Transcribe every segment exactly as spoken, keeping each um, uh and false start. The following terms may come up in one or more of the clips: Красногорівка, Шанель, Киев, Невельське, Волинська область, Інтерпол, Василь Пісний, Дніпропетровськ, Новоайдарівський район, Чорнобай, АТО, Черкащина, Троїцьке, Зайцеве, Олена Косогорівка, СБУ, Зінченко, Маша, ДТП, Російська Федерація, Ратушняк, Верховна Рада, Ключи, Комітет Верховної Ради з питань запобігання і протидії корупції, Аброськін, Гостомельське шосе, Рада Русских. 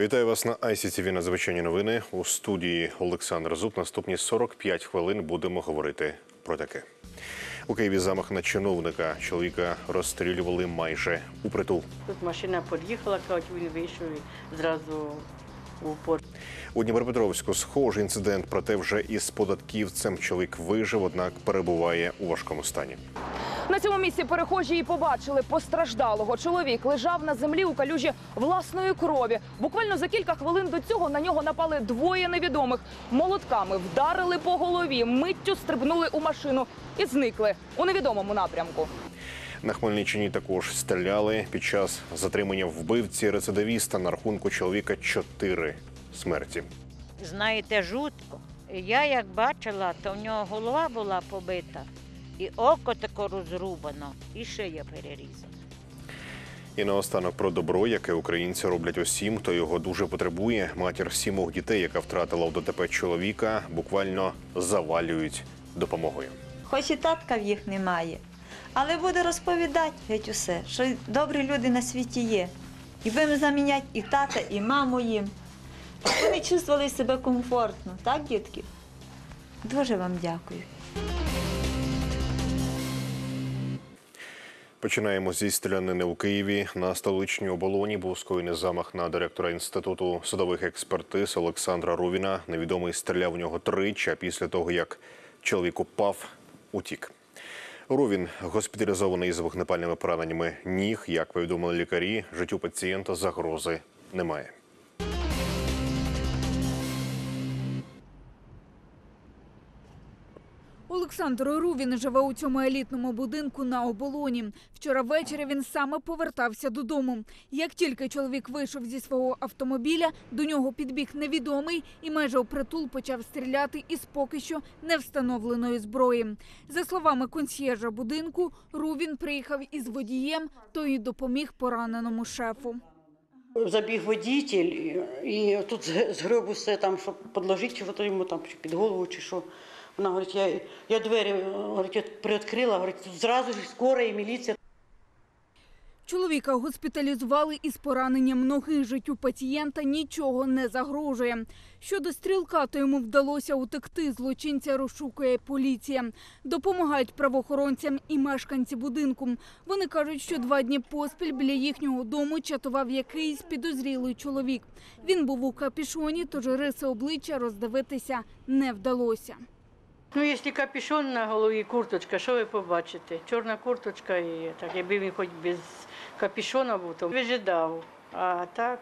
Вітаю вас на Айсі Ціві на звичайні новини. У студії Олександр Зуб. Наступні сорок п'ять хвилин будемо говорити про таке. У Києві замах на чиновника. Чоловіка розстрілювали майже упритул. Тут машина під'їхала, кажуть, він вийшов і зразу в упор. У Дніпропетровську схожий інцидент, проте вже із податківцем. Чоловік вижив, однак перебуває у важкому стані. На цьому місці перехожі і побачили постраждалого. Чоловік лежав на землі у калюжі власної крові. Буквально за кілька хвилин до цього на нього напали двоє невідомих. Молотками вдарили по голові, миттю стрибнули у машину і зникли у невідомому напрямку. На Хмельниччині також стріляли. Під час затримання вбивці-рецидивіста на рахунку чоловіка чотири смерті. Знаєте, жутко. Я як бачила, то в нього голова була побита. І око тако розрубано, і шия перерізана. І наостанок про добро, яке українці роблять усім, хто його дуже потребує. Матір сімох дітей, яка втратила в ДТП чоловіка, буквально завалюють допомогою. Хоч і татка в їх немає, але буде розповідати геть усе, що добрі люди на світі є. І будемо заміняти і тата, і маму їм. Вони чувствували себе комфортно, так, дітки? Дуже вам дякую. Починаємо зі стрілянини у Києві. На столичній Оболоні був скоєний замах на директора Інституту судових експертиз Олександра Рувіна. Невідомий стріляв в нього тричі, а після того, як чоловік упав, утік. Рувін госпіталізований з вогнепальними пораненнями ніг. Як повідомили лікарі, життю пацієнта загрози немає. Олександр Рувін живе у цьому елітному будинку на Оболоні. Вчора ввечері він саме повертався додому. Як тільки чоловік вийшов зі свого автомобіля, до нього підбіг невідомий і майже впритул почав стріляти із поки що невстановленої зброї. За словами консьєржа будинку, Рувін приїхав із водієм, той і допоміг пораненому шефу. Забіг водій, і тут згреб усе, щоб підложити йому під голову чи що. Вона говорить, я, я двері говорить, приоткрила, говорить, зразу ж скора і міліція. Чоловіка госпіталізували із пораненням ноги. Життю пацієнта нічого не загрожує. Щодо стрілка, то йому вдалося утекти. Злочинця розшукує поліція. Допомагають правоохоронцям і мешканці будинку. Вони кажуть, що два дні поспіль біля їхнього дому чатував якийсь підозрілий чоловік. Він був у капюшоні, тож риси обличчя роздивитися не вдалося. Ну, якщо капюшон на голові, курточка, що ви побачите? Чорна курточка, і так, якби він хоч без капюшона був, то вижидав. А так,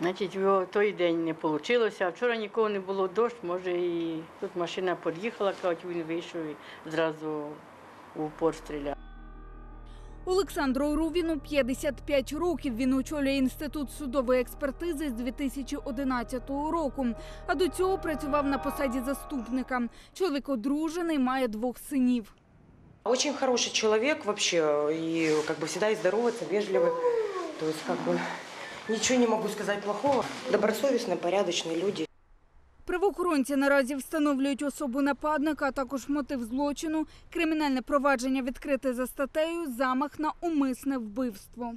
значить, в той день не вийшло, а вчора нікого не було, дощ, може, і тут машина під'їхала, кажуть, він вийшов і зразу в упор стріляв. Олександру Рувіну п'ятдесят п'ять років. Він очолює Інститут судової експертизи з дві тисячі одинадцятого року, а до цього працював на посаді заступника. Чоловік одружений, має двох синів. Дуже хороший чоловік, взагалі, і завжди здоровається, вежливий. Тобто, нічого не можу сказати поганого. Добросовісні, порядочні люди. Правоохоронці наразі встановлюють особу нападника, а також мотив злочину. Кримінальне провадження відкрите за статтею «Замах на умисне вбивство».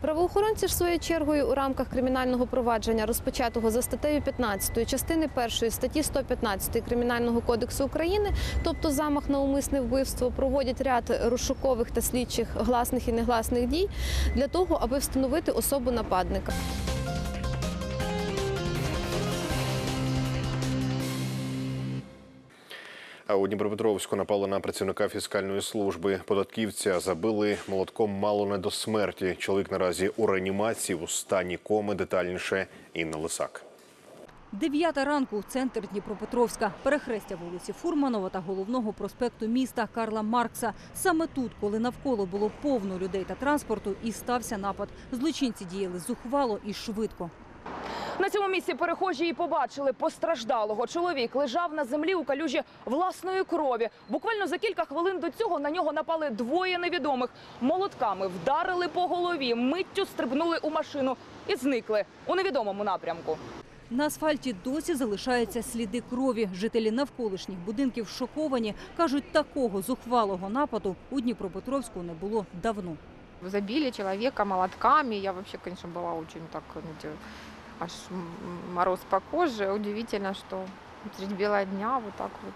Правоохоронці ж своєю чергою у рамках кримінального провадження, розпочатого за статтею п'ятнадцятою частини першої статті сто п'ятнадцять Кримінального кодексу України, тобто замах на умисне вбивство, проводять ряд розшукових та слідчих гласних і негласних дій для того, аби встановити особу нападника. А у Дніпропетровську напали на працівника фіскальної служби. Податківця забили молотком мало не до смерті. Чоловік наразі у реанімації, у стані коми. Детальніше Інна Лисак. Дев'ята ранку – центр Дніпропетровська. Перехрестя вулиці Фурманова та головного проспекту міста Карла Маркса. Саме тут, коли навколо було повно людей та транспорту, і стався напад. Злочинці діяли зухвало і швидко. На цьому місці перехожі і побачили постраждалого. Чоловік лежав на землі у калюжі власної крові. Буквально за кілька хвилин до цього на нього напали двоє невідомих. Молотками вдарили по голові, миттю стрибнули у машину і зникли у невідомому напрямку. На асфальті досі залишаються сліди крові. Жителі навколишніх будинків шоковані. Кажуть, такого зухвалого нападу у Дніпропетровську не було давно. Забили человека молотками. Я вообще, конечно, была очень так, аж мороз по коже. Удивительно, что среди бела дня вот так вот.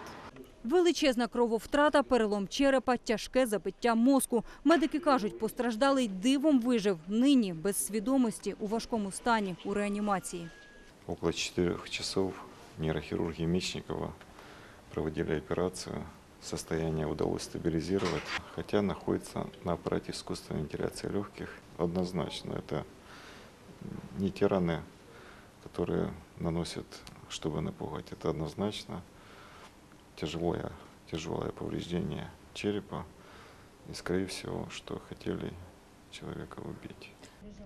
Величезна крововтрата, перелом черепа, тяжке забиття мозку. Медики кажуть, постраждалий дивом вижив. Нині без свідомості, у важкому стані, у реанімації. Около чотирьох годин нейрохірурги Мечникова проводили операцію. Состояние удалось стабилизировать, хотя находится на аппарате искусственной вентиляции легких. Однозначно, это не те раны, которые наносят, чтобы напугать. Это однозначно тяжелое, тяжелое повреждение черепа и, скорее всего, что хотели человека убить.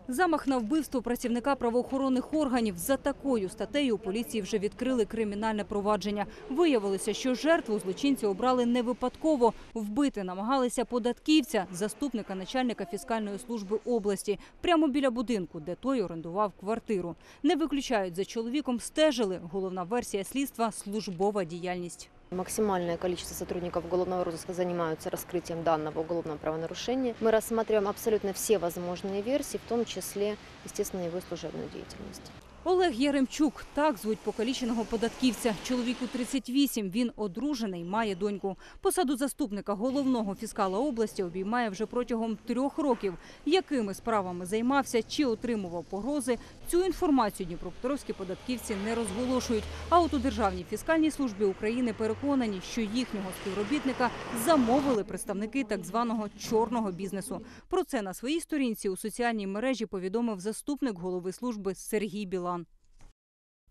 Замах на вбивство працівника правоохоронних органів. За такою статтею у поліції вже відкрили кримінальне провадження. Виявилося, що жертву злочинці обрали не випадково. Вбити намагалися податківця, заступника начальника фіскальної служби області, прямо біля будинку, де той орендував квартиру. Не виключають, за чоловіком стежили. Головна версія слідства – службова діяльність. Максимальное количество сотрудников уголовного розыска занимаются раскрытием данного уголовного правонарушения. Мы рассматриваем абсолютно все возможные версии, в том числе, естественно, его служебную деятельность. Олег Яремчук – так звуть покаліченого податківця. Чоловіку тридцять вісім, він одружений, має доньку. Посаду заступника головного фіскала області обіймає вже протягом трьох років. Якими справами займався, чи отримував погрози – цю інформацію дніпропетровські податківці не розголошують. А от у Державній фіскальній службі України переконані, що їхнього співробітника замовили представники так званого «чорного бізнесу». Про це на своїй сторінці у соціальній мережі повідомив заступник голови служби Сергій Білан.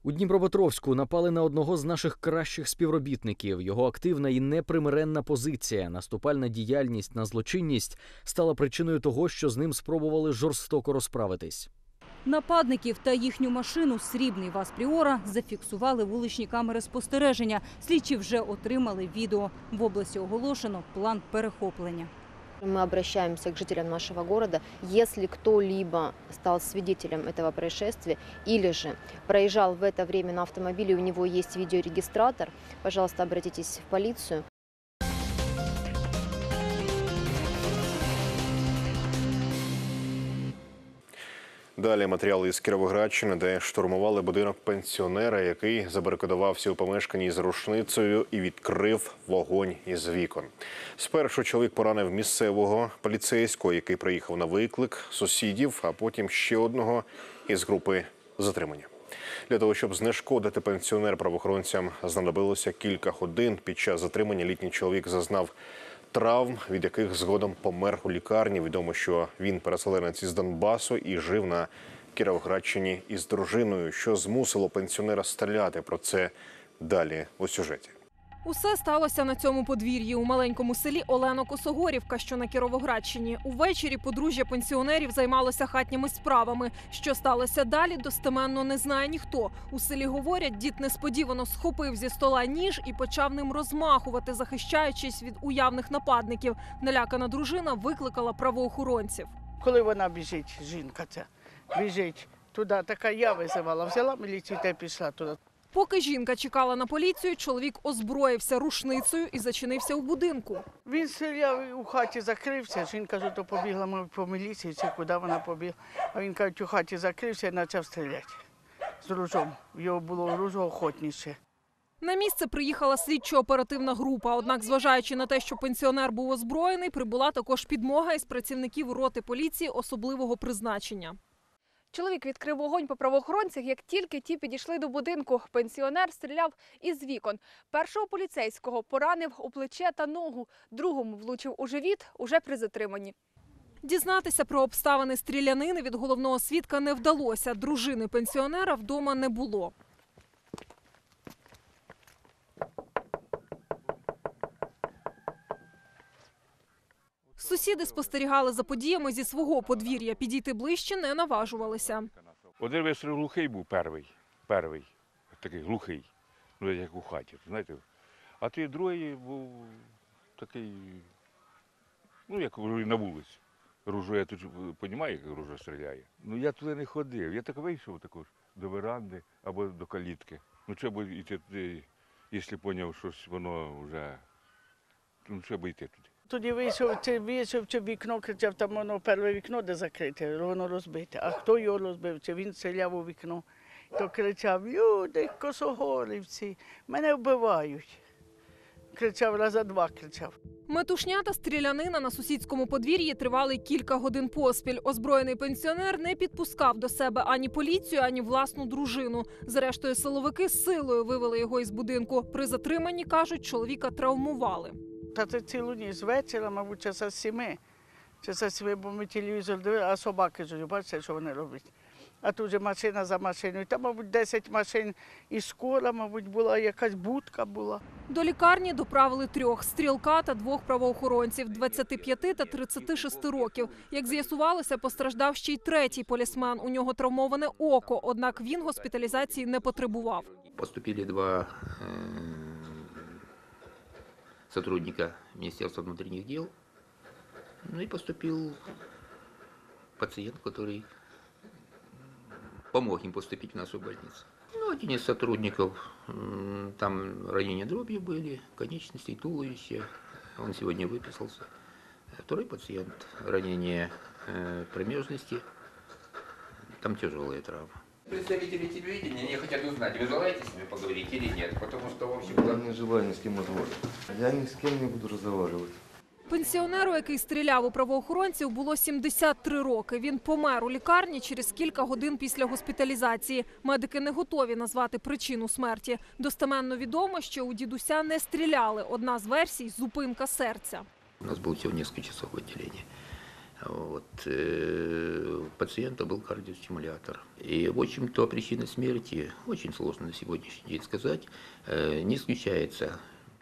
У Дніпропетровську напали на одного з наших кращих співробітників. Його активна і непримиренна позиція, наступальна діяльність на злочинність стала причиною того, що з ним спробували жорстоко розправитись. Нападників та їхню машину «Срібний ВАЗ Пріора» зафіксували вуличні камери спостереження. Слідчі вже отримали відео. В області оголошено план перехоплення. Мы обращаемся к жителям нашего города. Если кто-либо стал свидетелем этого происшествия или же проезжал в это время на автомобиле, у него есть видеорегистратор, пожалуйста, обратитесь в полицию. Далі матеріали із Кіровоградщини, де штурмували будинок пенсіонера, який забарикадувався у помешканні з рушницею і відкрив вогонь із вікон. Спершу чоловік поранив місцевого поліцейського, який приїхав на виклик, сусідів, а потім ще одного із групи затримання. Для того, щоб знешкодити пенсіонера, правоохоронцям знадобилося кілька годин. Під час затримання літній чоловік зазнав травм, від яких згодом помер у лікарні. Відомо, що він переселенець із Донбасу і жив на Кіровоградщині із дружиною. Що змусило пенсіонера стріляти? Про це далі у сюжеті. Усе сталося на цьому подвір'ї у маленькому селі Олена Косогорівка, що на Кіровоградщині. Увечері подружжя пенсіонерів займалося хатніми справами. Що сталося далі, достеменно не знає ніхто. У селі говорять, дід несподівано схопив зі стола ніж і почав ним розмахувати, захищаючись від уявних нападників. Налякана дружина викликала правоохоронців. Коли вона біжить, жінка ця, біжить туди, така я визивала, взяла міліцію та пішла туди. Поки жінка чекала на поліцію, чоловік озброївся рушницею і зачинився у будинку. Він стріляв, у хаті закрився, жінка каже, то побігла, ми по міліції, чи куди вона побігла. А він каже, у хаті закрився і почав стріляти з ружом. Його було ружо охотніше. На місце приїхала слідчо-оперативна група. Однак, зважаючи на те, що пенсіонер був озброєний, прибула також підмога із працівників роти поліції особливого призначення. Чоловік відкрив вогонь по правоохоронцях, як тільки ті підійшли до будинку. Пенсіонер стріляв із вікон. Першого поліцейського поранив у плече та ногу, другому влучив у живіт уже при затриманні. Дізнатися про обставини стрілянини від головного свідка не вдалося. Дружини пенсіонера вдома не було. Сусіди спостерігали за подіями зі свого подвір'я, підійти ближче не наважувалися. Один вистріл глухий був, перший, перший, такий глухий, ну як у хаті, знаєте. А той другий був такий, ну як на вулиці. Ружо, я тут розумію, як ружо стріляє. Ну я туди не ходив, я так вийшов також до веранди або до калітки. Ну що би йти туди, якщо зрозумів, що воно вже, ну що би йти туди. тоді вийшов, це вийшов, чи вікно, кричав, там воно перше вікно де закрите, воно розбите. А хто його розбив, чи він стріляв у вікно, то кричав: люди, косогорівці, мене вбивають. Кричав, раза два кричав. Метушня та стрілянина на сусідському подвір'ї тривали кілька годин поспіль. Озброєний пенсіонер не підпускав до себе ані поліцію, ані власну дружину. Зрештою, силовики силою вивели його із будинку. При затриманні, кажуть, чоловіка травмували. Та це цілу ніч, з вечора, мабуть, часа з сіми. Часа з сіми, бо ми телевізор дивили, а собаки жили, бачите, що вони роблять. А тут же машина за машиною. Там, мабуть, десять машин і скора, мабуть, була, якась будка була. До лікарні доправили трьох – стрілка та двох правоохоронців – двадцяти п'яти та тридцяти шести років. Як з'ясувалося, постраждав ще й третій полісмен. У нього травмоване око, однак він госпіталізації не потребував. Поступили два сотрудника Міністерства внутрішніх справ. Ну і поступив пацієнт, який помог им поступить в нашу больницу. Ну, один из сотрудников, там ранения дробью были, конечности, туловища, он сегодня выписался. Второй пациент, ранение э, промежности, там тяжелая травма. Представители телевидения, они хотят узнать, вы желаете с ними поговорить или нет, потому что в общем... Я не желаю ни с кем разговаривать. Я ни с кем не буду разговаривать. Пенсіонеру, який стріляв у правоохоронців, було сімдесят три роки. Він помер у лікарні через кілька годин після госпіталізації. Медики не готові назвати причину смерті. Достеменно відомо, що у дідуся не стріляли. Одна з версій – зупинка серця. У нас було всього кілька часів в відділенні. Вот. У пациента был кардиостимулятор. И, в общем-то, причина смерти очень сложно на сегодняшний день сказать. Не исключается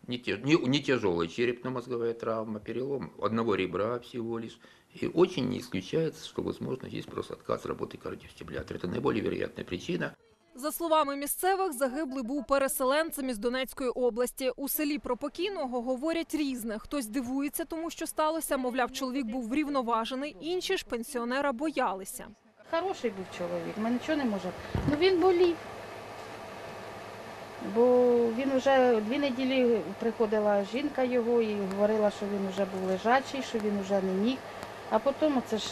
не тяжелая черепно-мозговая травма, перелом одного ребра всего лишь. И очень не исключается, что, возможно, здесь просто отказ работы кардиостимулятора. Это наиболее вероятная причина. За словами місцевих, загиблий був переселенцем із Донецької області. У селі про покійного говорять різне. Хтось дивується тому, що сталося, мовляв, чоловік був врівноважений, інші ж пенсіонера боялися. Хороший був чоловік, ми нічого не можемо. Ну він болів. Бо він вже дві неділі приходила жінка його і говорила, що він вже був лежачий, що він вже не міг. А потім це ж,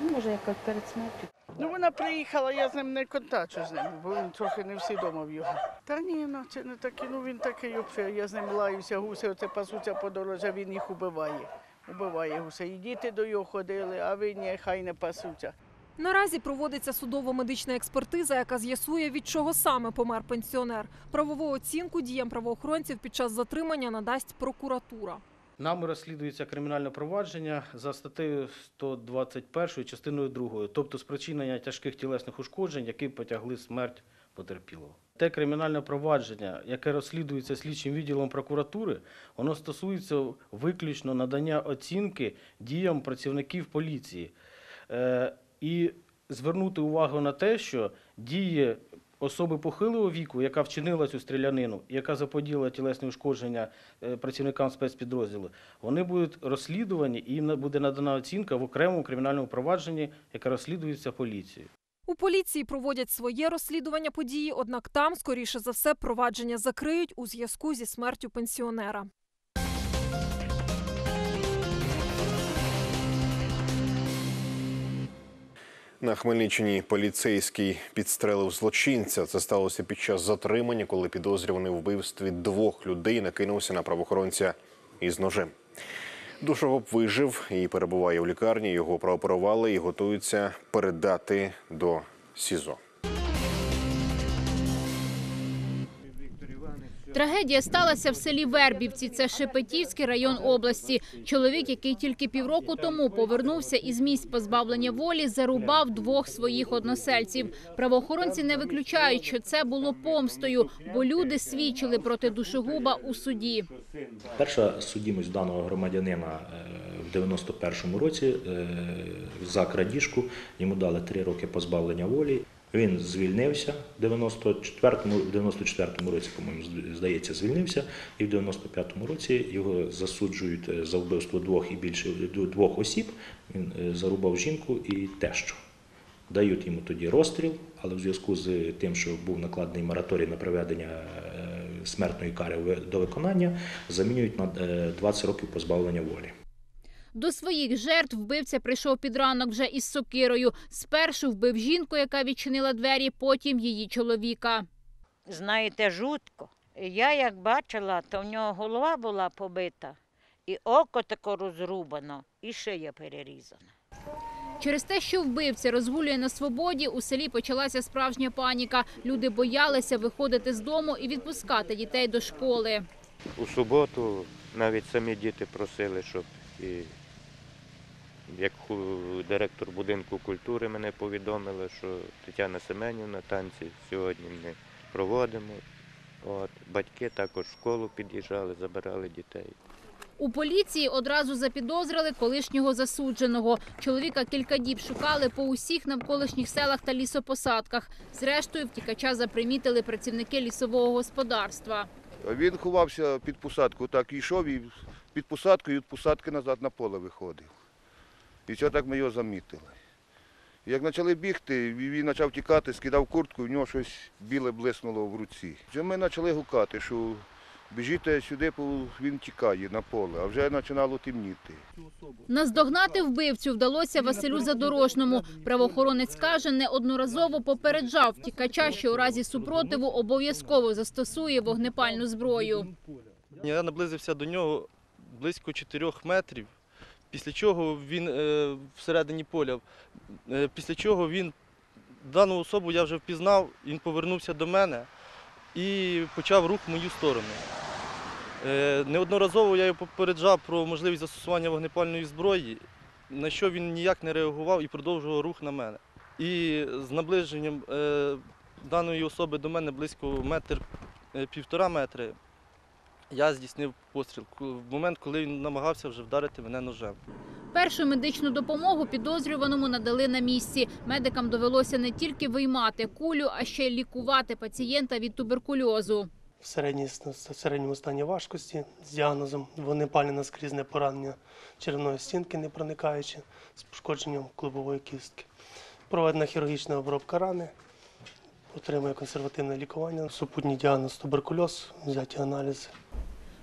ну, може, якось перед смертю. Ну, вона приїхала, я з ним не контачу з ним, бо він трохи не всі дома в його. Та ні, ну, це не такі, ну, він такий, я з ним лаюся, гуси оце пасуться по дорозі, він їх убиває. Убиває гуси. І діти до його ходили, а він хай не пасуться. Наразі проводиться судово-медична експертиза, яка з'ясує, від чого саме помер пенсіонер. Правову оцінку діям правоохоронців під час затримання надасть прокуратура. Нами розслідується кримінальне провадження за статтею сто двадцять першою частиною другою, тобто спричинення тяжких тілесних ушкоджень, які потягли смерть потерпілого. Те кримінальне провадження, яке розслідується слідчим відділом прокуратури, воно стосується виключно надання оцінки діям працівників поліції. І звернути увагу на те, що дії особи похилого віку, яка вчинила цю стрілянину, яка заподіяла тілесні ушкодження працівникам спецпідрозділу, вони будуть розслідувані і їм буде надана оцінка в окремому кримінальному провадженні, яке розслідується поліцією. У поліції проводять своє розслідування події, однак там, скоріше за все, провадження закриють у зв'язку зі смертю пенсіонера. На Хмельниччині поліцейський підстрелив злочинця. Це сталося під час затримання, коли підозрюваний у вбивстві двох людей накинувся на правоохоронця із ножем. Душогуб вижив і перебуває у лікарні. Його прооперували і готуються передати до СІЗО. Трагедія сталася в селі Вербівці, це Шепетівський район області. Чоловік, який тільки півроку тому повернувся із місць позбавлення волі, зарубав двох своїх односельців. Правоохоронці не виключають, що це було помстою, бо люди свідчили проти душогуба у суді. Перша судимість даного громадянина в дев'яносто першому році за крадіжку. Йому дали три роки позбавлення волі. Він звільнився в дев'яносто четвертому році, по-моєму, здається, звільнився. І в дев'яносто п'ятому році його засуджують за вбивство двох і більше двох осіб. Він зарубав жінку і тещу. Дають йому тоді розстріл, але в зв'язку з тим, що був накладений мораторій на проведення смертної кари до виконання замінюють на двадцять років позбавлення волі. До своїх жертв вбивця прийшов під ранок вже із сокирою. Спершу вбив жінку, яка відчинила двері, потім її чоловіка. Знаєте, жутко. Я як бачила, то в нього голова була побита, і око тако розрубано, і шия перерізана. Через те, що вбивця розгулює на свободі, у селі почалася справжня паніка. Люди боялися виходити з дому і відпускати дітей до школи. У суботу навіть самі діти просили, щоб і, як директор будинку культури мене повідомила, що Тетяна Семенівна, танці сьогодні ми проводимо. От, батьки також в школу під'їжджали, забирали дітей. У поліції одразу запідозрили колишнього засудженого. Чоловіка кілька діб шукали по усіх навколишніх селах та лісопосадках. Зрештою, втікача запримітили працівники лісового господарства. Він ховався під посадку, так йшов і під посадку, і від посадки назад на поле виходив. І все так ми його замітили. Як почали бігти, він почав тікати, скидав куртку, і в нього щось біле блиснуло в руці. Ми почали гукати, що біжіть сюди, він тікає на поле, а вже починало темніти. Наздогнати вбивцю вдалося Василю Задорожному. Правоохоронець каже, неодноразово попереджав втікача, що у разі супротиву обов'язково застосує вогнепальну зброю. Я наблизився до нього близько чотирьох метрів, після чого він всередині поля, після чого він, дану особу я вже впізнав, він повернувся до мене і почав рух в мою сторону. Неодноразово я його попереджав про можливість застосування вогнепальної зброї, на що він ніяк не реагував і продовжував рух на мене. І з наближенням даної особи до мене близько метр, півтора метри, я здійснив постріл в момент, коли він намагався вже вдарити мене ножем. Першу медичну допомогу підозрюваному надали на місці. Медикам довелося не тільки виймати кулю, а ще й лікувати пацієнта від туберкульозу. В середньому стані важкості з діагнозом вогнепальне скрізне поранення черевної стінки, не проникаючи, з пошкодженням клубової кістки. Проведена хірургічна обробка рани, отримує консервативне лікування, супутній діагноз туберкульоз, взяті аналізи.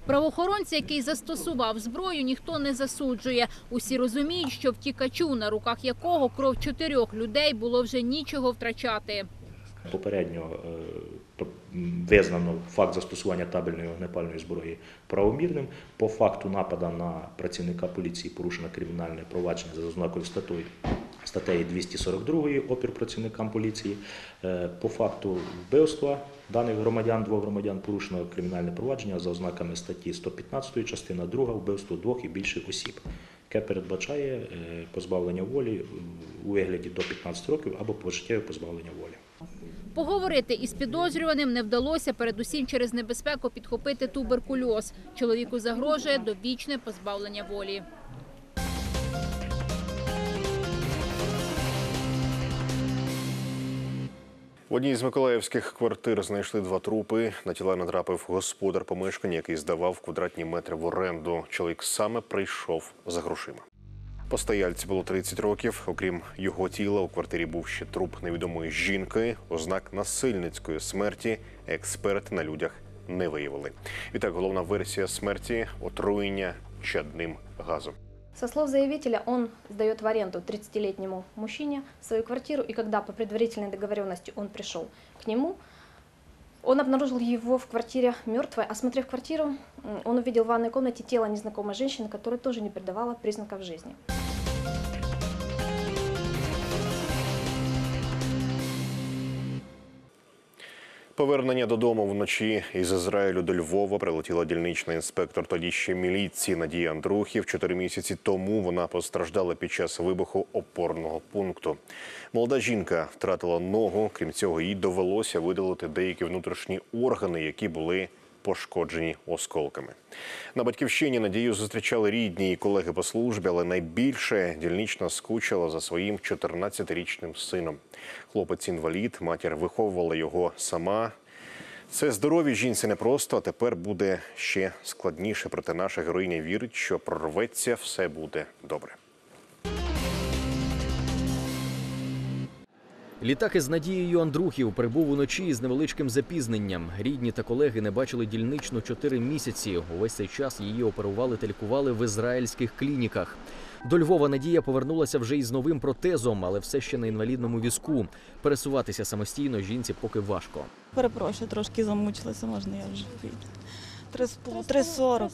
Правоохоронця, який застосував зброю, ніхто не засуджує. Усі розуміють, що втікачу, на руках якого кров чотирьох людей, було вже нічого втрачати. Попередньо визнано факт застосування табельної вогнепальної зброї правомірним. По факту нападу на працівника поліції порушено кримінальне провадження за ознакою статті. Статтею двісті сорок два опір працівникам поліції. По факту вбивства даних громадян, двох громадян, порушено кримінальне провадження за ознаками статті сто п'ятнадцять частина друга вбивство двох і більше осіб, яке передбачає позбавлення волі у вигляді до п'ятнадцяти років або пожиттєве позбавлення волі. Поговорити із підозрюваним не вдалося, передусім через небезпеку підхопити туберкульоз. Чоловіку загрожує довічне позбавлення волі. В одній з миколаївських квартир знайшли два трупи. На тіла натрапив господар помешкання, який здавав квадратні метри в оренду. Чоловік саме прийшов за грошима. Постояльці було тридцять років. Окрім його тіла, у квартирі був ще труп невідомої жінки. Ознак насильницької смерті експерти на людях не виявили. І так, головна версія смерті – отруєння чадним газом. Со слов заявителя, он сдает в аренду тридцатилетнему мужчине свою квартиру, и когда по предварительной договоренности он пришел к нему, он обнаружил его в квартире мертвой. Осмотрев квартиру, он увидел в ванной комнате тело незнакомой женщины, которая тоже не придавала признаков жизни. Повернення додому вночі із Ізраїлю до Львова прилетіла дільничний інспектор тоді ще міліції Надія Андрухів. Чотири місяці тому вона постраждала під час вибуху опорного пункту. Молода жінка втратила ногу, крім цього їй довелося видалити деякі внутрішні органи, які були пошкоджені осколками. На батьківщині Надію зустрічали рідні і колеги по службі, але найбільше дільнична скучила за своїм чотирнадцятирічним сином. Хлопець-інвалід, матір виховувала його сама. Це здорові жінці непросто, а тепер буде ще складніше. Проте наша героїня вірить, що прорветься, все буде добре. Літак із Надією Андрухів прибув уночі із невеличким запізненням. Рідні та колеги не бачили дільничну чотири місяці. Увесь цей час її оперували та лікували в ізраїльських клініках. До Львова Надія повернулася вже із новим протезом, але все ще на інвалідному візку. Пересуватися самостійно жінці поки важко. Перепрошую, трошки замучилася, можна я вже піду. три сорок,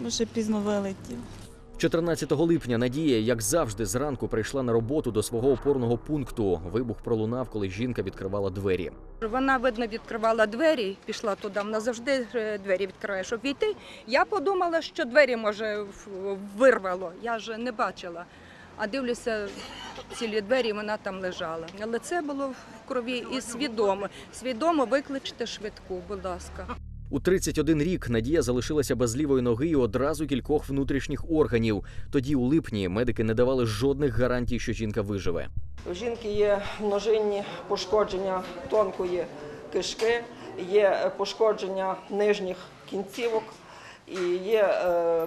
вже пізно вилетів. чотирнадцятого липня Надія, як завжди, зранку прийшла на роботу до свого опорного пункту. Вибух пролунав, коли жінка відкривала двері. Вона, видно, відкривала двері, пішла туди, вона завжди двері відкриває, щоб війти. Я подумала, що двері, може, вирвало, я ж не бачила. А дивлюся, цілі двері, вона там лежала. Але це було в крові і свідомо. Свідомо викличте швидку, будь ласка. У тридцять один рік Надія залишилася без лівої ноги і одразу кількох внутрішніх органів. Тоді, у липні, медики не давали жодних гарантій, що жінка виживе. У жінки є множинні пошкодження тонкої кишки, є пошкодження нижніх кінцівок і є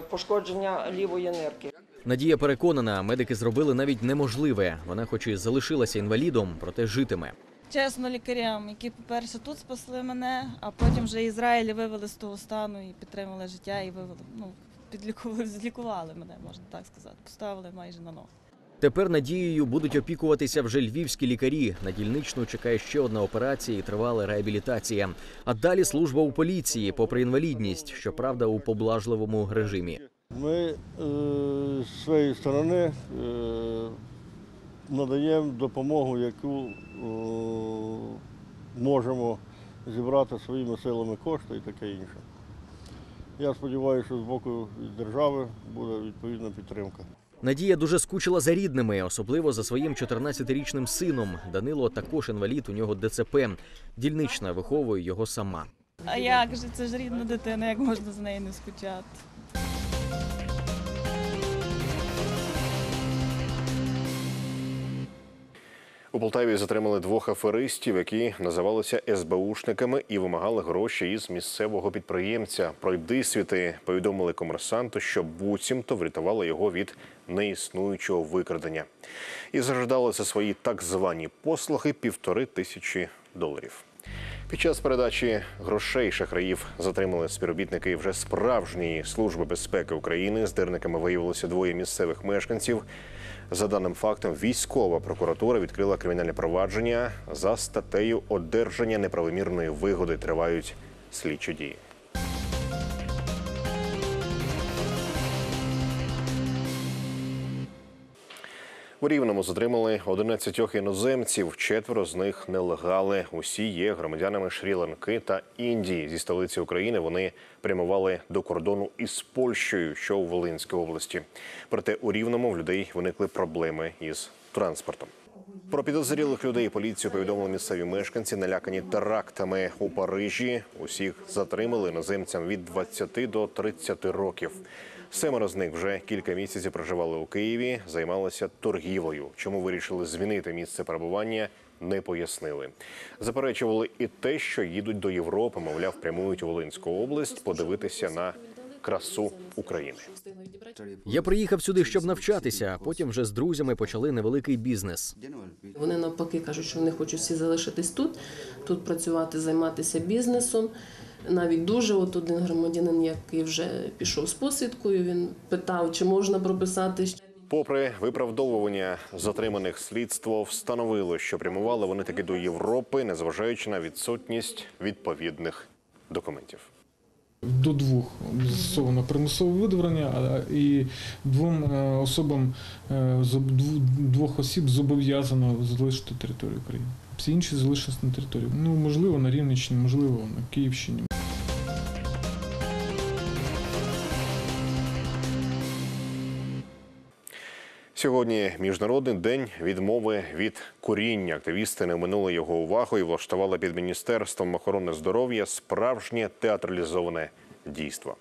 пошкодження лівої нирки. Надія переконана, медики зробили навіть неможливе. Вона хоч і залишилася інвалідом, проте житиме. Чесно лікарям, які, по-перше, тут спасли мене, а потім вже Ізраїль вивели з того стану і підтримали життя, і вивели, ну, підлікували мене, можна так сказати, поставили майже на ноги. Тепер Надією будуть опікуватися вже львівські лікарі. На дільничну чекає ще одна операція і тривала реабілітація. А далі служба у поліції, попри інвалідність, щоправда, у поблажливому режимі. Ми з своєї сторони надаємо допомогу, яку можемо зібрати своїми силами кошти і таке інше. Я сподіваюся, що з боку держави буде відповідна підтримка. Надія дуже скучила за рідними, особливо за своїм чотирнадцятирічним сином. Данило також інвалід, у нього де це пе. Дільнична виховує його сама. А як же, це ж рідна дитина, як можна за нею не скучати? У Полтаві затримали двох аферистів, які називалися ес-бе-ушниками і вимагали гроші із місцевого підприємця. Пройдисвіти повідомили комерсанту, що буцімто врятували його від неіснуючого викрадення. І зажидали за свої так звані послуги півтори тисячі доларів. Під час передачі грошей шахраїв затримали співробітники вже справжньої Служби безпеки України. Здирниками виявилося двоє місцевих мешканців. За даним фактом, військова прокуратура відкрила кримінальне провадження за статтею «Одержання неправомірної вигоди». Тривають слідчі дії. У Рівному затримали одинадцятьох іноземців, четверо з них нелегали. Усі є громадянами Шріланки та Індії. Зі столиці України вони прямували до кордону із Польщею, що у Волинській області. Проте у Рівному в людей виникли проблеми із транспортом. Про підозрілих людей поліцію повідомили місцеві мешканці, налякані терактами у Парижі. Усіх затримали, іноземцям від двадцяти до тридцяти років. Семеро з них вже кілька місяців проживали у Києві, займалися торгівлею. Чому вирішили змінити місце перебування, не пояснили. Заперечували і те, що їдуть до Європи, мовляв, прямують у Волинську область подивитися на красу України. Я приїхав сюди, щоб навчатися, а потім вже з друзями почали невеликий бізнес. Вони навпаки кажуть, що вони хочуть всі залишитись тут, тут працювати, займатися бізнесом. Навіть дуже, от один громадянин, який вже пішов з посвідкою, він питав, чи можна прописати. Попри виправдовування затриманих, слідство встановило, що прямували вони таки до Європи, незважаючи на відсутність відповідних документів. До двох застосовано примусове видворення, і двом особам, двох осіб зобов'язано залишити територію України. Всі інші залишилися на території. Ну, можливо, на Рівненщині, можливо, на Київщині. Сьогодні Міжнародний день відмови від куріння. Активісти не оминули його увагу і влаштували під Міністерством охорони здоров'я справжнє театралізоване дійство.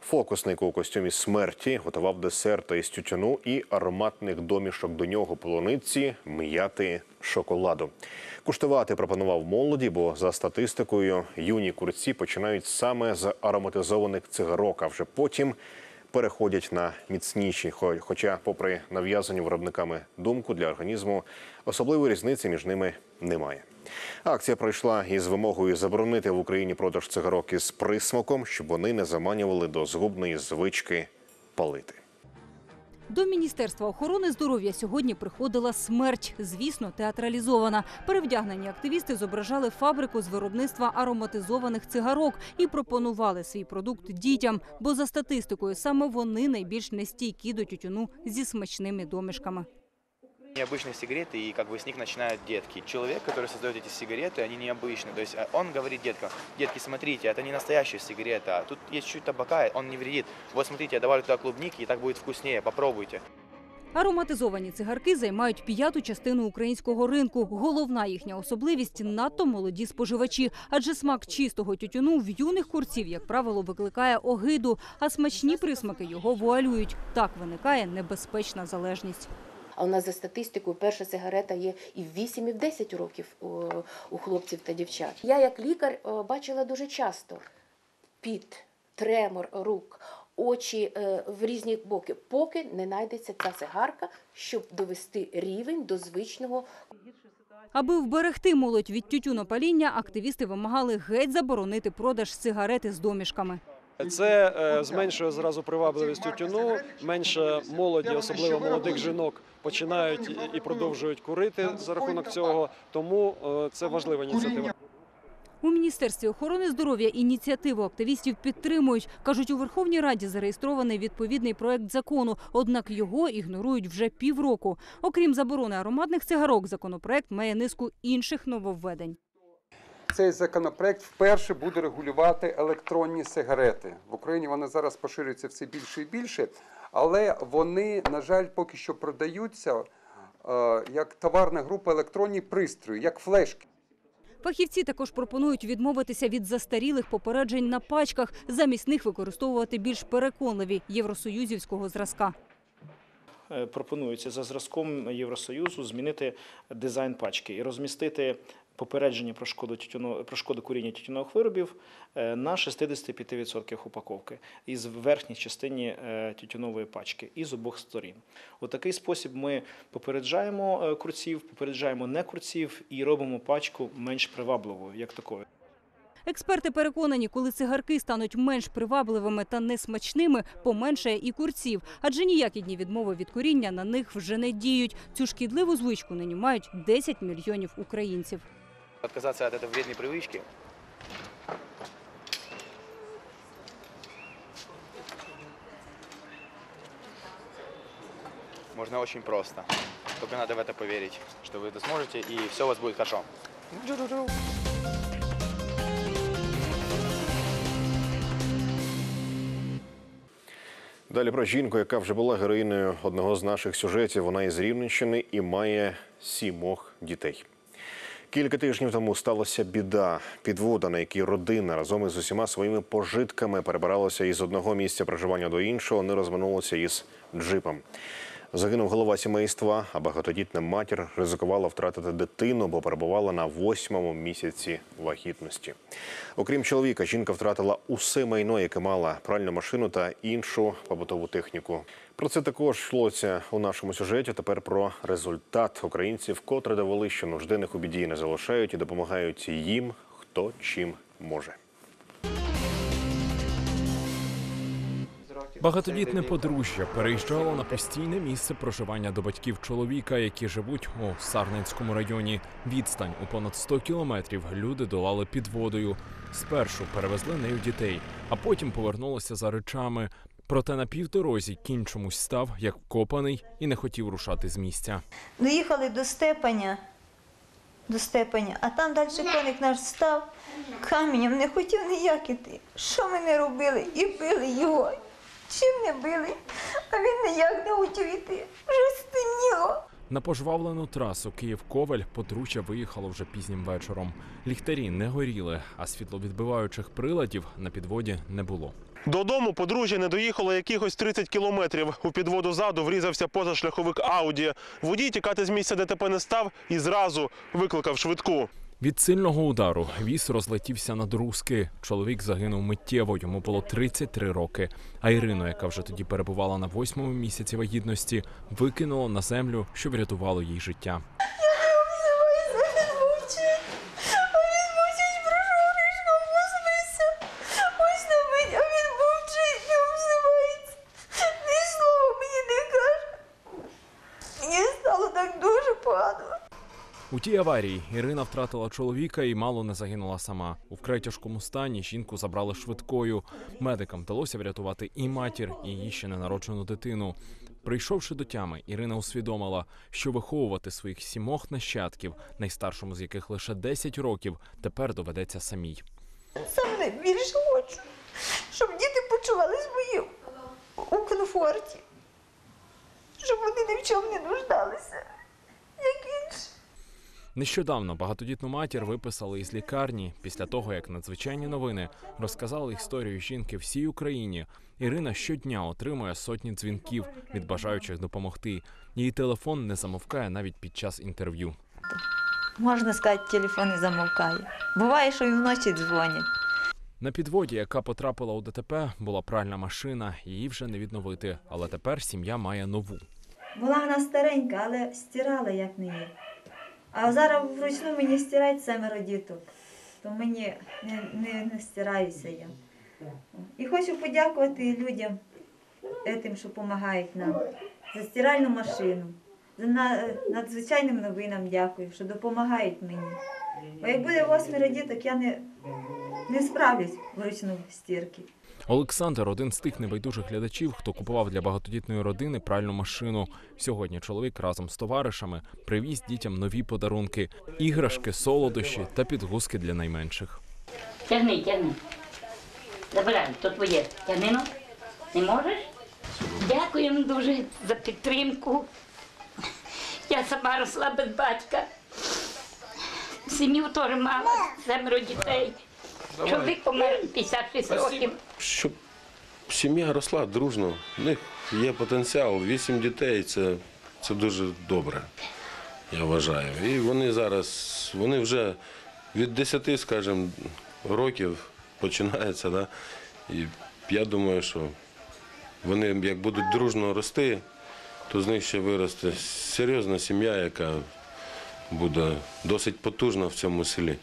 Фокусник у костюмі смерті готував десерти із тютюну і ароматних домішок до нього, полуниці, м'яти, шоколаду. Куштувати пропонував молоді, бо за статистикою юні курці починають саме з ароматизованих цигарок, а вже потім переходять на міцніші. Хоча, попри нав'язану виробниками думку для організму, особливої різниці між ними немає. Акція пройшла із вимогою заборонити в Україні продаж цигарок із присмаком, щоб вони не заманювали до згубної звички палити. До Міністерства охорони здоров'я сьогодні приходила смерть, звісно, театралізована. Перевдягнені активісти зображали фабрику з виробництва ароматизованих цигарок і пропонували свій продукт дітям, бо за статистикою саме вони найбільш нестійкі до тютюну зі смачними домішками. Необычные сигареты, и как бы с них начинают детки. Человек, который создает эти сигареты, они необычные. То есть он говорит деткам: детки, смотрите, это не настоящая сигарета. Тут есть чуть-чуть табака, он не вредит. Вот смотрите, я добавлю туда клубники, и так будет вкуснее, попробуйте. Ароматизовані цигарки займають п'яту частину українського ринку. Головна їхня особливість – надто молоді споживачі. Адже смак чистого тютюну в юних курців, як правило, викликає огиду, а смачні присмаки його вуалюють. Так виникає небезпечна залежність. А у нас за статистикою перша сигарета є і в вісім, і в десять років у хлопців та дівчат. Я як лікар бачила дуже часто піт, тремор рук, очі в різні боки, поки не знайдеться та цигарка, щоб довести рівень до звичного. Аби вберегти молодь від тютюнопаління, активісти вимагали геть заборонити продаж цигарети з домішками. Це зменшує зразу привабливість тютюну, менше молоді, особливо молодих жінок, починають і продовжують курити за рахунок цього, тому це важлива ініціатива. У Міністерстві охорони здоров'я ініціативу активістів підтримують. Кажуть, у Верховній Раді зареєстрований відповідний проект закону, однак його ігнорують вже півроку. Окрім заборони ароматних цигарок, законопроект має низку інших нововведень. Цей законопроект вперше буде регулювати електронні сигарети. В Україні вони зараз поширюються все більше і більше, але вони, на жаль, поки що продаються як товарна група електронні пристрої, як флешки. Фахівці також пропонують відмовитися від застарілих попереджень на пачках, замість них використовувати більш переконливі євросоюзівського зразка. Пропонується за зразком Євросоюзу змінити дизайн пачки і розмістити попередження про шкоду тютюну, про шкоду куріння тютюнових виробів на шістдесят п'ять відсотків упаковки із верхній частині тютюнової пачки і з обох сторін. У такий спосіб ми попереджаємо курців, попереджаємо не курців і робимо пачку менш привабливою, як такою. Експерти переконані, коли цигарки стануть менш привабливими та несмачними, поменшає і курців. Адже ніякі дні відмови від куріння на них вже не діють. Цю шкідливу звичку нині мають десять мільйонів українців. Отказаться от этой вредной привычки. Можно очень просто. Только надо в это поверить, что вы это сможете, и все у вас будет хорошо. Далі про жінку, яка вже була героїною одного з наших сюжетів. Вона із Рівненщини і має сімох дітей. Кілька тижнів тому сталася біда. Підвода, на якій родина разом із усіма своїми пожитками перебиралася із одного місця проживання до іншого, не розминулася із джипом. Загинув голова сімейства, а багатодітна матір ризикувала втратити дитину, бо перебувала на восьмому місяці вагітності. Окрім чоловіка, жінка втратила усе майно, яке мала: пральну машину та іншу побутову техніку. Про це також йшлося у нашому сюжеті. Тепер про результат. Українців, котре довели, що нужденних у біді не залишають і допомагають їм, хто чим може. Багатодітне подружжя переїжджало на постійне місце проживання до батьків чоловіка, які живуть у Сарненському районі. Відстань у понад сто кілометрів люди долали підводою. Спершу перевезли нею дітей, а потім повернулися за речами. Проте на півдорозі кінь чомусь став, як вкопаний, і не хотів рушати з місця. Доїхали до Степеня, до Степеня, а там далі коник наш став каменем, не хотів ніяк іти. Що ми не робили? І били його. Чим не били, а він ніяк не хотів іти. Вже стемніло. На пожвавлену трасу Київ-Ковель подружжя виїхало вже пізнім вечором. Ліхтарі не горіли, а світловідбиваючих приладів на підводі не було. Додому подружжя не доїхало якихось тридцять кілометрів. У підводу ззаду врізався позашляховик «Ауді». Водій тікати з місця ДТП не став і зразу викликав швидку. Від сильного удару віз розлетівся на друзки. Чоловік загинув миттєво, йому було тридцять три роки. А Ірину, яка вже тоді перебувала на восьмому місяці вагітності, викинуло на землю, що врятувало їй життя. У тій аварії Ірина втратила чоловіка і мало не загинула сама. У вкрай тяжкому стані жінку забрали швидкою. Медикам вдалося врятувати і матір, і її ще ненароджену дитину. Прийшовши до тями, Ірина усвідомила, що виховувати своїх сімох нащадків, найстаршому з яких лише десять років, тепер доведеться самій. Саме найбільше хочу, щоб діти почувалися мої у комфорті, щоб вони ні в чому не нуждалися, як інші. Нещодавно багатодітну матір виписали із лікарні після того, як надзвичайні новини розказали історію жінки всій Україні. Ірина щодня отримує сотні дзвінків від бажаючих допомогти. Її телефон не замовкає навіть під час інтерв'ю. Можна сказати, телефон не замовкає. Буває, що і вночі дзвонять. На підводі, яка потрапила у ДТП, була пральна машина, її вже не відновити. Але тепер сім'я має нову. Була вона старенька, але стирала як не є. А зараз вручну мені стирають семеро діток, то мені не, не, не стираюся я. І хочу подякувати людям, тим, що допомагають нам, за стиральну машину, за надзвичайним новинам дякую, що допомагають мені. Бо як буде восьмеро діток, я не, не справлюсь вручну стирки. Олександр – один з тих небайдужих глядачів, хто купував для багатодітної родини пральну машину. Сьогодні чоловік разом з товаришами привіз дітям нові подарунки – іграшки, солодощі та підгузки для найменших. Тягни, тягни. Забирай, то твоє. Тягни, не можеш? Дякуємо дуже за підтримку. Я сама росла без батька. Сім'ю теж мала, семеро дітей. Чоловік помер п'ятдесят шість років. Щоб сім'я росла дружно, в них є потенціал, вісім дітей – це, це дуже добре, я вважаю. І вони зараз, вони вже від десяти, скажімо, років починаються, да? І я думаю, що вони, як будуть дружно рости, то з них ще виросте серйозна сім'я, яка буде досить потужна в цьому селі.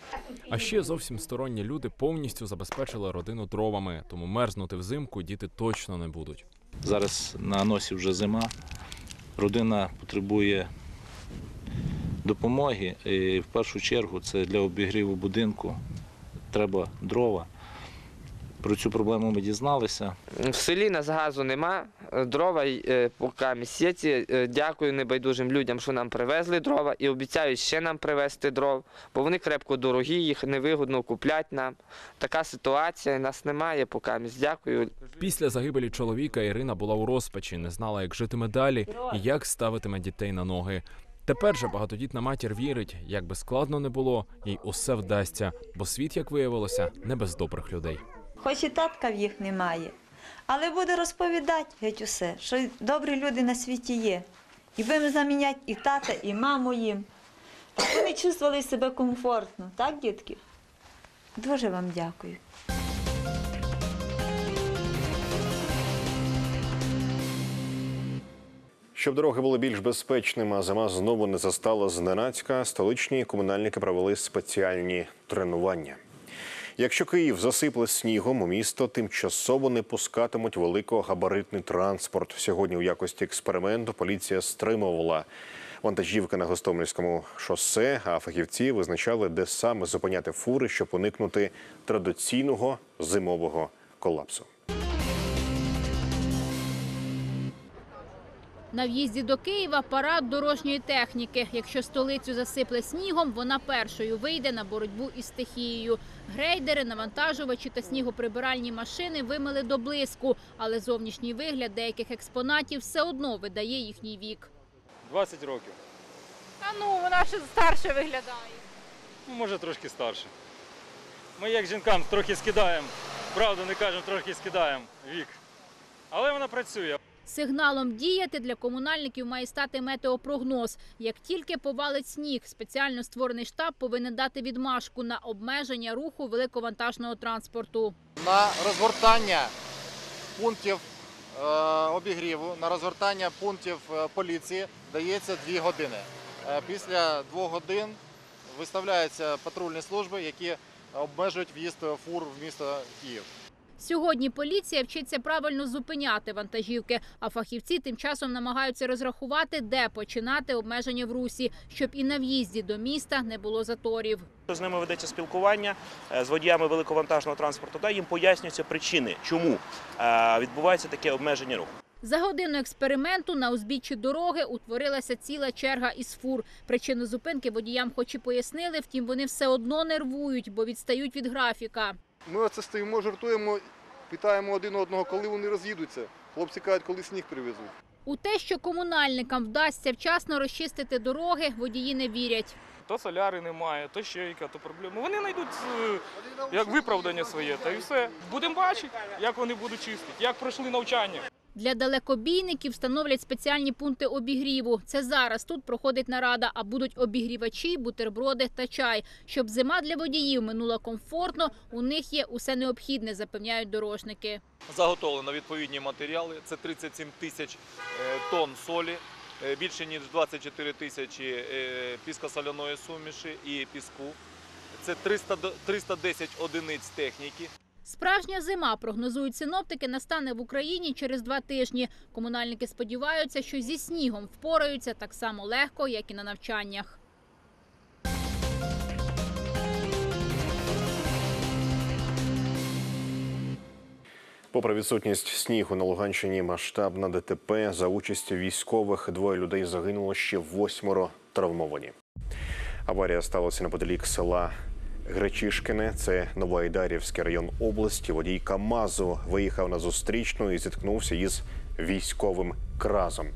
А ще зовсім сторонні люди повністю забезпечили родину дровами, тому мерзнути взимку діти точно не будуть. Зараз на носі вже зима, родина потребує допомоги. І в першу чергу це для обігріву будинку, треба дрова. Про цю проблему ми дізналися. В селі нас газу нема, дрова поки місяці. Дякую небайдужим людям, що нам привезли дрова і обіцяють ще нам привезти дров, бо вони крепко дорогі, їх невигодно куплять нам. Така ситуація, нас немає поки. Дякую. Після загибелі чоловіка Ірина була у розпачі, не знала, як житиме далі і як ставитиме дітей на ноги. Тепер же багатодітна матір вірить, як би складно не було, їй усе вдасться, бо світ, як виявилося, не без добрих людей. Хоч і татка в їх немає, але буде розповідати геть усе, що добрі люди на світі є. І будемо заміняти і тата, і маму їм. Вони чувствували себе комфортно, так, дітки? Дуже вам дякую. Щоб дороги були більш безпечними, а зима знову не застала зненацька, столичні комунальники провели спеціальні тренування. Якщо Київ засипле снігом, у місто тимчасово не пускатимуть великогабаритний транспорт. Сьогодні у якості експерименту поліція стримувала вантажівки на Гостомельському шосе, а фахівці визначали, де саме зупиняти фури, щоб уникнути традиційного зимового колапсу. На в'їзді до Києва парад дорожньої техніки. Якщо столицю засипле снігом, вона першою вийде на боротьбу із стихією. Грейдери, навантажувачі та снігоприбиральні машини вимили до блиску, але зовнішній вигляд деяких експонатів все одно видає їхній вік. двадцять років. Та ну, вона ще старше виглядає. Ну, може, трошки старше. Ми, як жінкам, трохи скидаємо, правду не кажемо, трохи скидаємо вік. Але вона працює. Сигналом діяти для комунальників має стати метеопрогноз. Як тільки повалить сніг, спеціально створений штаб повинен дати відмашку на обмеження руху великовантажного транспорту. На розгортання пунктів обігріву, на розгортання пунктів поліції дається дві години. Після двох годин виставляються патрульні служби, які обмежують в'їзд фур в місто Київ. Сьогодні поліція вчиться правильно зупиняти вантажівки, а фахівці тим часом намагаються розрахувати, де починати обмеження в русі, щоб і на в'їзді до міста не було заторів. З ними ведеться спілкування, з водіями великовантажного транспорту, та їм пояснюються причини, чому відбувається таке обмеження руху. За годину експерименту на узбіччі дороги утворилася ціла черга із фур. Причину зупинки водіям хоч і пояснили, втім вони все одно нервують, бо відстають від графіка. Ми оце стоїмо, жартуємо, питаємо один одного, коли вони роз'їдуться. Хлопці кажуть, коли сніг привезуть. У те, що комунальникам вдасться вчасно розчистити дороги, водії не вірять. То соляри немає, то ще яка, то проблема. Вони знайдуть як виправдання своє, та і все. Будемо бачити, як вони будуть чистити, як пройшли навчання. Для далекобійників встановлять спеціальні пункти обігріву. Це зараз тут проходить нарада, а будуть обігрівачі, бутерброди та чай. Щоб зима для водіїв минула комфортно, у них є усе необхідне, запевняють дорожники. Заготовлено відповідні матеріали. Це тридцять сім тисяч тонн солі, більше ніж двадцять чотири тисячі піскосоляної суміші і піску. Це триста десять одиниць техніки. Справжня зима, прогнозують синоптики, настане в Україні через два тижні. Комунальники сподіваються, що зі снігом впораються так само легко, як і на навчаннях. Попри відсутність снігу на Луганщині, масштабна ДТП за участю військових. Двоє людей загинуло, ще восьмеро травмовані. Аварія сталася неподалік села Гречишкине, це Новоайдарівський район області. Водій Камазу виїхав на зустрічну і зіткнувся із військовим кразом.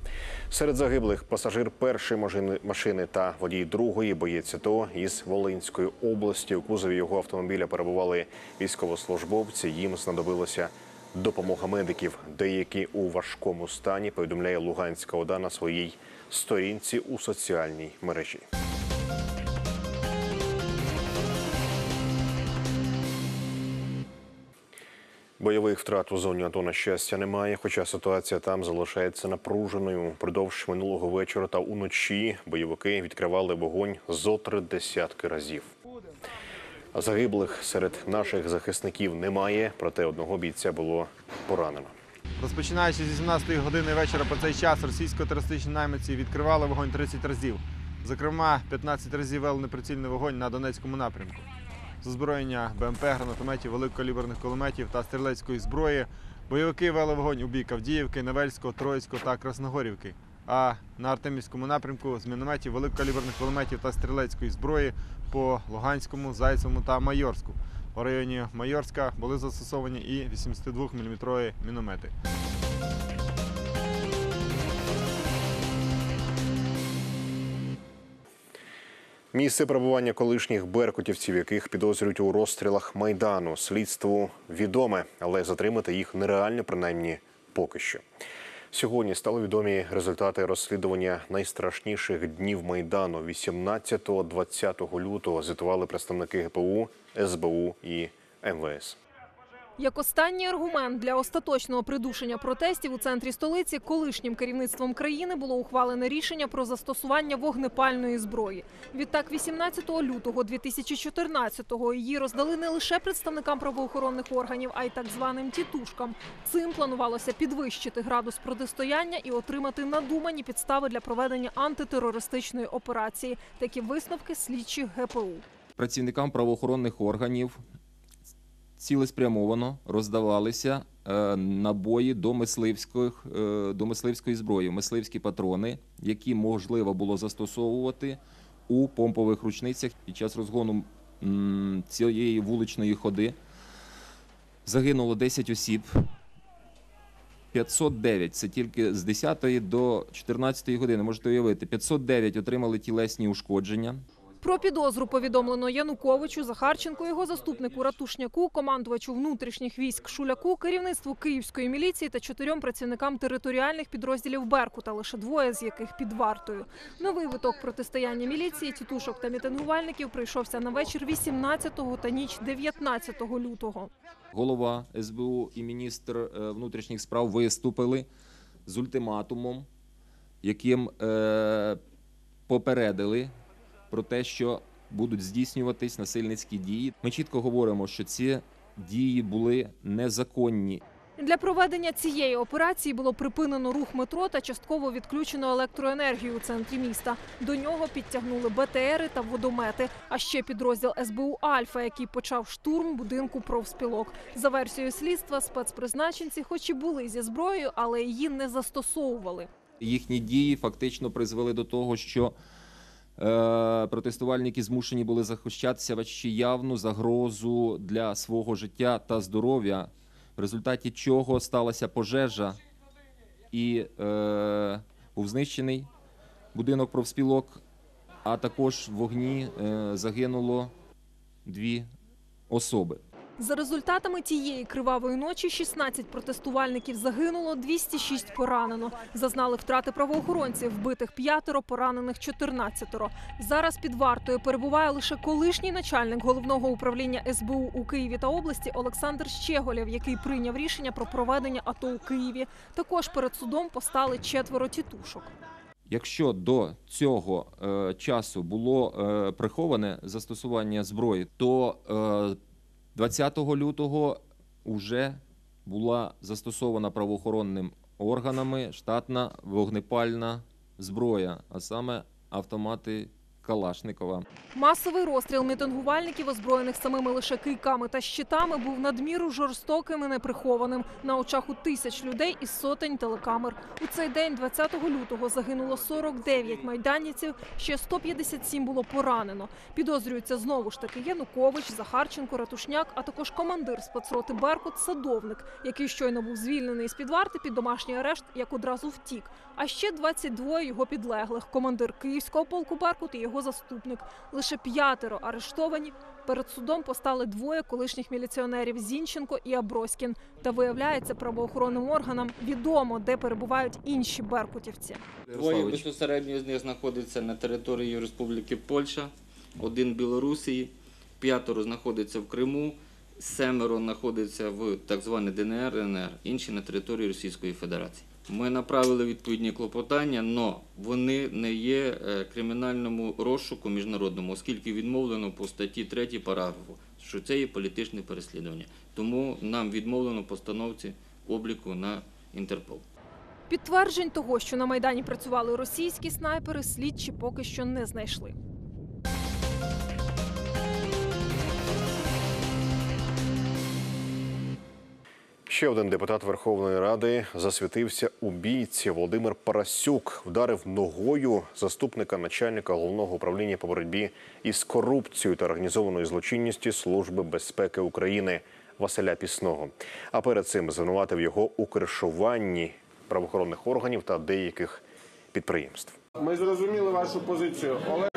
Серед загиблих пасажир першої машини та водій другої, боєць АТО із Волинської області. У кузові його автомобіля перебували військовослужбовці. Їм знадобилася допомога медиків. Деякі у важкому стані, повідомляє Луганська ОДА на своїй сторінці у соціальній мережі. Бойових втрат у зоні АТО, на щастя, немає, хоча ситуація там залишається напруженою. Впродовж минулого вечора та уночі бойовики відкривали вогонь зо три десятки разів. Загиблих серед наших захисників немає, проте одного бійця було поранено. Розпочинаючи з сімнадцятої години вечора по цей час російсько-терористичні наймиці відкривали вогонь тридцять разів. Зокрема, п'ятнадцять разів вели неприцільний вогонь на Донецькому напрямку. З озброєння БМП, гранатометів, великокаліберних кулеметів та стрілецької зброї бойовики вели вогонь у бік Авдіївки, Невельського, Троїцького та Красногорівки. А на Артемівському напрямку з мінометів, великокаліберних кулеметів та стрілецької зброї по Луганському, Зайцевому та Майорську. У районі Майорська були застосовані і вісімдесятидвоміліметрові міномети. Місце перебування колишніх беркутівців, яких підозрюють у розстрілах Майдану. Слідству відоме, але затримати їх нереально, принаймні поки що. Сьогодні стали відомі результати розслідування найстрашніших днів Майдану. вісімнадцятого-двадцятого лютого звітували представники ГПУ, СБУ і МВС. Як останній аргумент для остаточного придушення протестів у центрі столиці колишнім керівництвом країни було ухвалене рішення про застосування вогнепальної зброї. Відтак вісімнадцятого лютого дві тисячі чотирнадцятого її роздали не лише представникам правоохоронних органів, а й так званим тітушкам. Цим планувалося підвищити градус протистояння і отримати надумані підстави для проведення антитерористичної операції. Такі висновки слідчих ГПУ. Працівникам правоохоронних органів цілеспрямовано роздавалися набої до мисливських, до мисливської зброї, мисливські патрони, які можливо було застосовувати у помпових рушницях. Під час розгону цієї вуличної ходи загинуло десять осіб, п'ятсот дев'ять, це тільки з десятої до чотирнадцятої години, можете уявити, п'ятсот дев'ять отримали тілесні ушкодження. Про підозру повідомлено Януковичу, Захарченку, його заступнику Ратушняку, командувачу внутрішніх військ Шуляку, керівництву Київської міліції та чотирьом працівникам територіальних підрозділів «Беркута», лише двоє з яких під вартою. Новий виток протистояння міліції, тітушок та мітингувальників прийшовся на вечір вісімнадцятого та ніч дев'ятнадцятого лютого. Голова ес бе у і міністр внутрішніх справ виступили з ультиматумом, яким попередили про те, що будуть здійснюватись насильницькі дії. Ми чітко говоримо, що ці дії були незаконні. Для проведення цієї операції було припинено рух метро та частково відключено електроенергію у центрі міста. До нього підтягнули бе те ери та водомети, а ще підрозділ ес бе у «Альфа», який почав штурм будинку профспілок. За версією слідства, спецпризначенці хоч і були зі зброєю, але її не застосовували. Їхні дії фактично призвели до того, що протестувальники змушені були захищатися, бачачи явну загрозу для свого життя та здоров'я, в результаті чого сталася пожежа і е, був знищений будинок профспілок, а також в вогні е, загинуло дві особи. За результатами тієї кривавої ночі шістнадцять протестувальників загинуло, двісті шість поранено. Зазнали втрати правоохоронців, вбитих п'ятеро, поранених чотирнадцятеро. Зараз під вартою перебуває лише колишній начальник головного управління ес бе у у Києві та області Олександр Щеголєв, який прийняв рішення про проведення АТО у Києві. Також перед судом постали четверо тітушок. Якщо до цього е, часу було е, приховане застосування зброї, то е, двадцятого лютого вже була застосована правоохоронними органами штатна вогнепальна зброя, а саме автомати Калашникова. Масовий розстріл мітингувальників, озброєних самими лише кийками та щитами, був надміру жорстоким і неприхованим. На очах у тисяч людей і сотень телекамер. У цей день, двадцятого лютого, загинуло сорок дев'ять майданівців, ще сто п'ятдесят сім було поранено. Підозрюються знову ж таки Янукович, Захарченко, Ратушняк, а також командир спецроти «Беркут» Садовник, який щойно був звільнений з-під варти під домашній арешт, як одразу втік. А ще двадцять два його підлеглих – командир Київського полку «Беркут» і його Його заступник. Лише п'ятеро арештовані. Перед судом постали двоє колишніх міліціонерів – Зінченко і Аброськін. Та виявляється, правоохоронним органам відомо, де перебувають інші беркутівці. Двоє безпосередньо з них знаходиться на території Республіки Польща, один – Білорусі, п'ятеро знаходиться в Криму, семеро знаходиться в так зване де ен ер, ен ер, інші на території Російської Федерації. Ми направили відповідні клопотання, але вони не є в кримінальному розшуку міжнародному, оскільки відмовлено по статті третій параграфу, що це є політичне переслідування. Тому нам відмовлено постановці обліку на Інтерпол. Підтверджень того, що на Майдані працювали російські снайпери, слідчі поки що не знайшли. Ще один депутат Верховної Ради засвітився у бійці. Володимир Парасюк вдарив ногою заступника начальника головного управління по боротьбі із корупцією та організованою злочинністю Служби безпеки України Василя Пісного. А перед цим звинуватив його у кришуванні правоохоронних органів та деяких підприємств. Ми зрозуміли вашу позицію, Олег.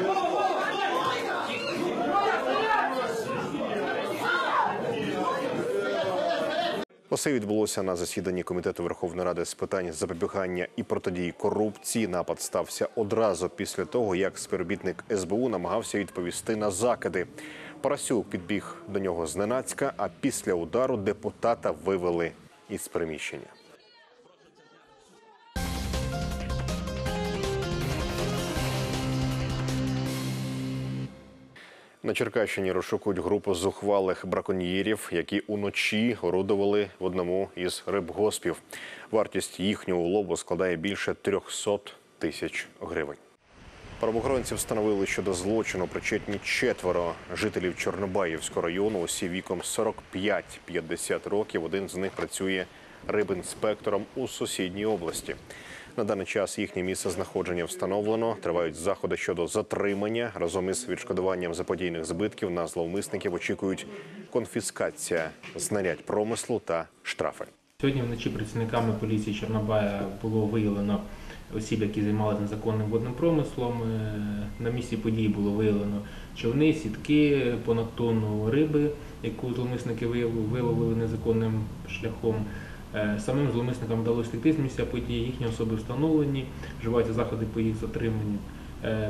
Усе відбулося на засіданні Комітету Верховної Ради з питань запобігання і протидії корупції. Напад стався одразу після того, як співробітник ес бе у намагався відповісти на закиди. Парасюк підбіг до нього зненацька, а після удару депутата вивели із приміщення. На Черкащині розшукують групу зухвалих браконьєрів, які уночі орудували в одному із рибгоспів. Вартість їхнього улову складає більше трьохсот тисяч гривень. Правоохоронці встановили, що до злочину причетні четверо жителів Чорнобаївського району, усі віком сорок п'ять - п'ятдесят років. Один з них працює рибінспектором у сусідній області. На даний час їхнє місце знаходження встановлено. Тривають заходи щодо затримання. Разом із відшкодуванням заподійних збитків на зловмисників очікують конфіскація знарядь промислу та штрафи. Сьогодні вночі працівниками поліції Чорнобая було виявлено осіб, які займалися незаконним водним промислом. На місці подій було виявлено човни, сітки, понад тонну риби, яку зловмисники виловили незаконним шляхом. Самим зловмисникам вдалося втекти з місця події, їхні особи встановлені, вживаються заходи по їх затриманню.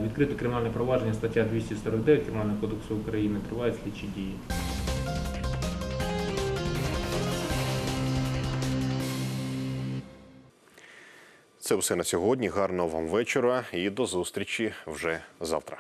Відкрите кримінальне провадження, стаття двісті сорок дев'ять Кримінального кодексу України, тривають слідчі дії. Це все на сьогодні. Гарного вам вечора і до зустрічі вже завтра.